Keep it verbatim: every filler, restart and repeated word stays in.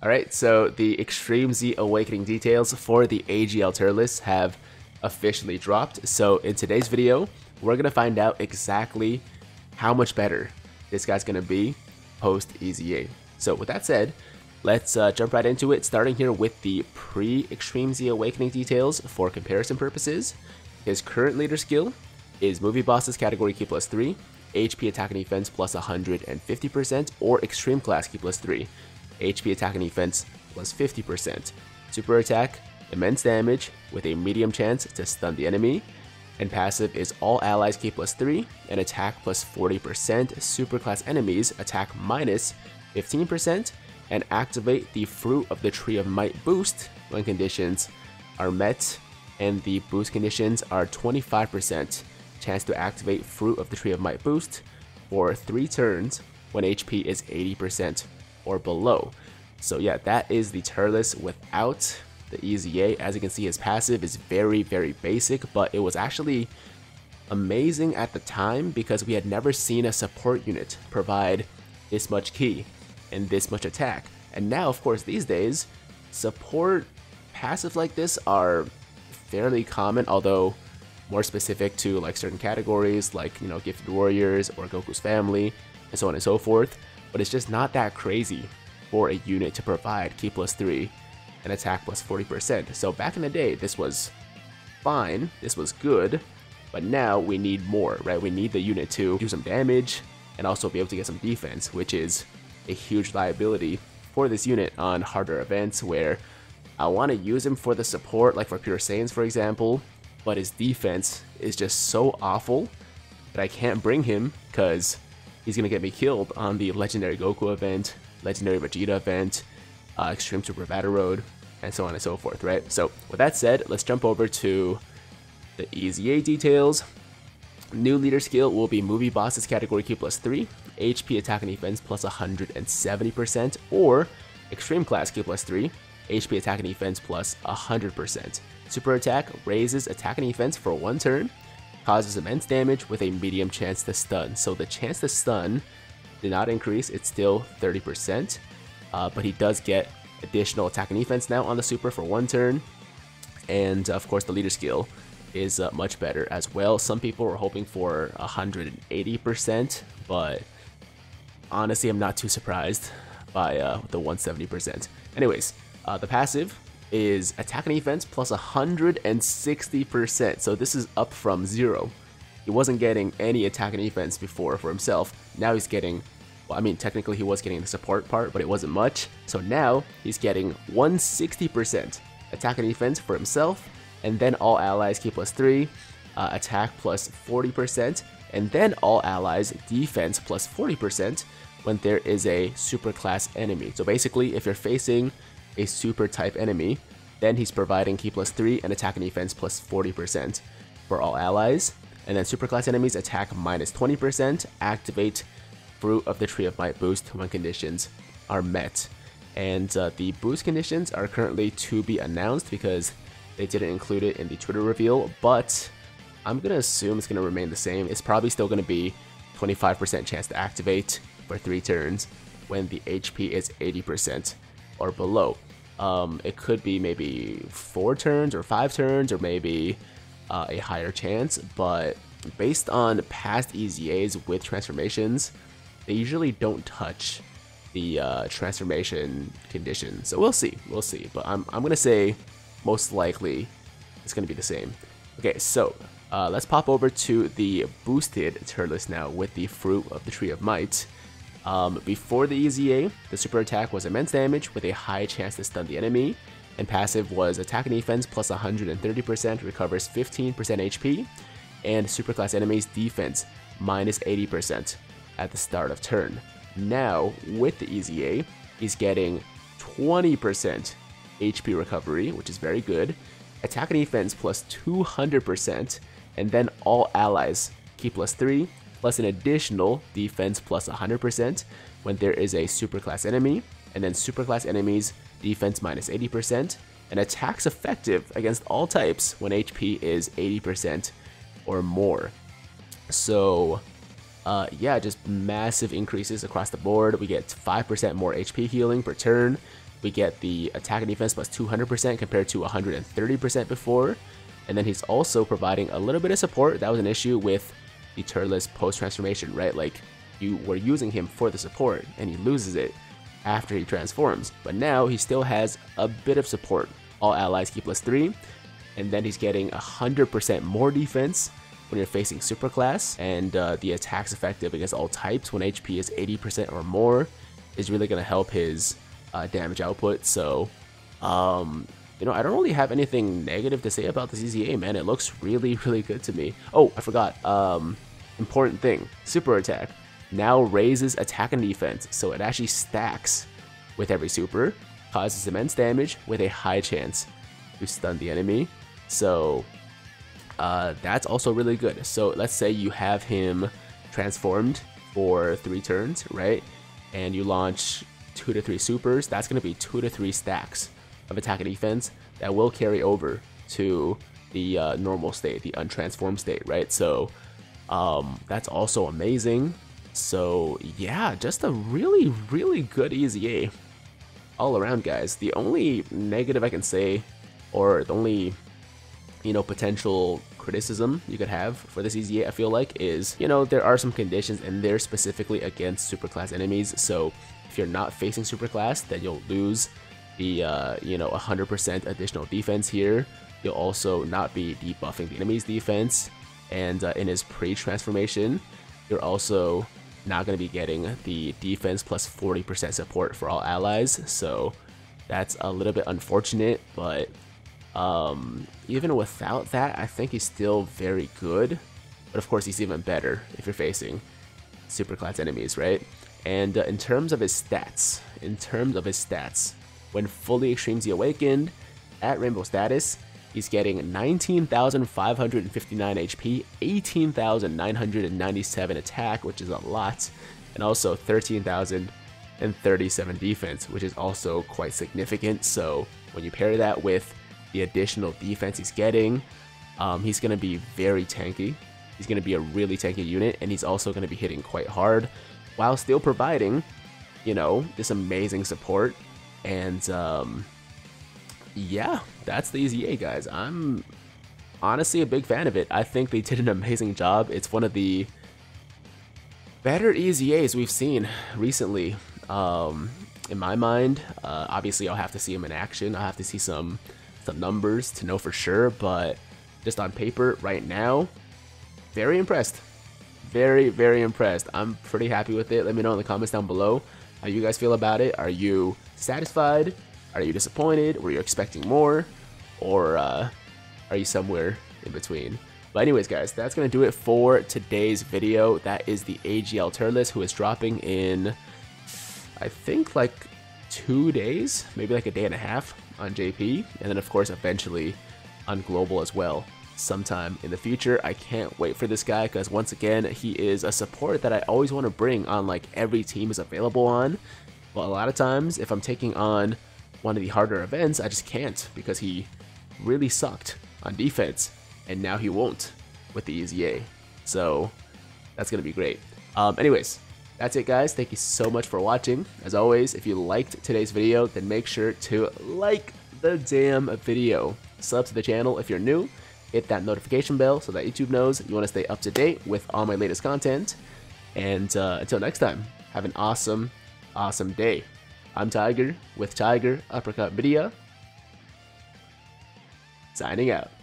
Alright, so the Extreme Z Awakening details for the A G L Turles have officially dropped. So in today's video, we're going to find out exactly how much better this guy's going to be post-E Z A. So with that said, let's uh, jump right into it, starting here with the pre-Extreme Z Awakening details for comparison purposes. His current leader skill is Movie Bosses Category Key plus three, H P Attack and Defense plus one hundred fifty percent, or Extreme Class Key plus three. H P attack and defense plus fifty percent. Super attack, immense damage with a medium chance to stun the enemy. And passive is all allies key plus three and attack plus forty percent. Super class enemies attack minus fifteen percent. And activate the Fruit of the Tree of Might boost when conditions are met. And the boost conditions are twenty-five percent chance to activate Fruit of the Tree of Might boost for three turns when H P is eighty percent. Or below. So yeah, that is the Turles without the E Z A. As you can see, his passive is very, very basic, but it was actually amazing at the time because we had never seen a support unit provide this much ki and this much attack. And now, of course, these days, support passive like this are fairly common, although more specific to like certain categories like, you know, Gifted Warriors or Goku's Family and so on and so forth. But it's just not that crazy for a unit to provide key plus three and attack plus forty percent. So back in the day, this was fine, this was good, but now we need more, right? We need the unit to do some damage and also be able to get some defense, which is a huge liability for this unit on harder events where I want to use him for the support, like for pure Saiyans, for example, but his defense is just so awful that I can't bring him because he's going to get me killed on the Legendary Goku event, Legendary Vegeta event, uh, Extreme Super Battle Road, and so on and so forth, right? So with that said, let's jump over to the E Z A details. New leader skill will be Movie Bosses Category Q plus three, H P Attack and Defense plus one hundred seventy percent, or Extreme Class Q plus three, H P Attack and Defense plus one hundred percent. Super Attack raises Attack and Defense for one turn, causes immense damage with a medium chance to stun. So the chance to stun did not increase, it's still thirty percent, uh, but he does get additional attack and defense now on the super for one turn, and of course the leader skill is uh, much better as well. Some people were hoping for one hundred eighty percent, but honestly I'm not too surprised by uh, the one hundred seventy percent. Anyways, uh, the passive is attack and defense plus one hundred sixty percent, so this is up from zero. He wasn't getting any attack and defense before for himself. Now he's getting, well, I mean technically he was getting the support part, but it wasn't much. So now he's getting one hundred sixty percent attack and defense for himself, and then all allies key plus three, uh, attack plus forty percent, and then all allies defense plus forty percent when there is a super class enemy. So basically if you're facing a super type enemy, then he's providing key plus three and attack and defense plus forty percent for all allies, and then super class enemies attack minus twenty percent, activate Fruit of the Tree of Might boost when conditions are met. And uh, the boost conditions are currently to be announced because they didn't include it in the Twitter reveal, but I'm gonna assume it's gonna remain the same. It's probably still gonna be twenty-five percent chance to activate for three turns when the H P is eighty percent or below. Um, it could be maybe four turns or five turns or maybe uh, a higher chance, but based on past E Z As with transformations, they usually don't touch the uh, transformation condition. So we'll see, we'll see, but I'm, I'm gonna say most likely it's gonna be the same. Okay, so uh, let's pop over to the boosted Turles now with the Fruit of the Tree of Might. Um, before the E Z A, the super attack was immense damage with a high chance to stun the enemy, and passive was attack and defense plus one hundred thirty percent, recovers fifteen percent H P, and super class enemies defense minus eighty percent at the start of turn. Now, with the E Z A, he's getting twenty percent H P recovery, which is very good, attack and defense plus two hundred percent, and then all allies key plus three, plus an additional defense plus one hundred percent when there is a superclass enemy, and then superclass enemies defense minus eighty percent, and attacks effective against all types when H P is eighty percent or more. So uh, yeah, just massive increases across the board. We get five percent more H P healing per turn, we get the attack and defense plus two hundred percent compared to one hundred thirty percent before. And then he's also providing a little bit of support. That was an issue with the Turles post-transformation, right? Like, you were using him for the support, and he loses it after he transforms. But now he still has a bit of support. All allies keep plus three. And then he's getting one hundred percent more defense when you're facing super class. And uh, the attack's effective against all types when H P is eighty percent or more is really going to help his uh, damage output. So, um, you know, I don't really have anything negative to say about the Z Z A, man. It looks really, really good to me. Oh, I forgot. Um, important thing. Super attack now raises attack and defense, so it actually stacks with every super, causes immense damage with a high chance to stun the enemy. So uh, that's also really good. So let's say you have him transformed for three turns, right? And you launch two to three supers. That's going to be two to three stacks of attack and defense that will carry over to the uh, normal state, the untransformed state, right? So um, that's also amazing. So yeah, just a really, really good E Z A all around, guys. The only negative I can say, or the only, you know, potential criticism you could have for this E Z A, I feel like, is, you know, there are some conditions in there specifically against superclass enemies. So if you're not facing superclass, then you'll lose the, uh, you know, one hundred percent additional defense here. You'll also not be debuffing the enemy's defense. And uh, in his pre-transformation, you're also not going to be getting the defense plus forty percent support for all allies. So that's a little bit unfortunate, but um, even without that, I think he's still very good. But of course, he's even better if you're facing super class enemies, right? And uh, in terms of his stats, in terms of his stats, when fully Extreme Z Awakened at Rainbow status, he's getting nineteen thousand five hundred fifty-nine H P, eighteen thousand nine hundred ninety-seven attack, which is a lot, and also thirteen thousand thirty-seven defense, which is also quite significant. So when you pair that with the additional defense he's getting, um, he's going to be very tanky. He's going to be a really tanky unit, and he's also going to be hitting quite hard while still providing, you know, this amazing support. And um, yeah, that's the E Z A, guys. I'm honestly a big fan of it. I think they did an amazing job. It's one of the better E Z As we've seen recently, um, in my mind. Uh, obviously, I'll have to see them in action. I'll have to see some some numbers to know for sure. But just on paper right now, very impressed. Very, very impressed. I'm pretty happy with it. Let me know in the comments down below how you guys feel about it. Are you satisfied? Are you disappointed? Were you expecting more? Or uh, are you somewhere in between? But anyways, guys, that's going to do it for today's video. That is the A G L Turles, who is dropping in, I think, like two days, maybe like a day and a half on J P. And then, of course, eventually on Global as well sometime in the future. I can't wait for this guy because, once again, he is a support that I always want to bring on like every team is available on. But a lot of times, if I'm taking on one of the harder events, I just can't because he really sucked on defense, and now he won't with the E Z A. So that's going to be great. Um, anyways, that's it, guys. Thank you so much for watching. As always, if you liked today's video, then make sure to like the damn video. Sub to the channel if you're new. Hit that notification bell so that YouTube knows you want to stay up to date with all my latest content. And uh, until next time, have an awesome, awesome day. I'm Tiger with Tiger Uppercut Media, signing out.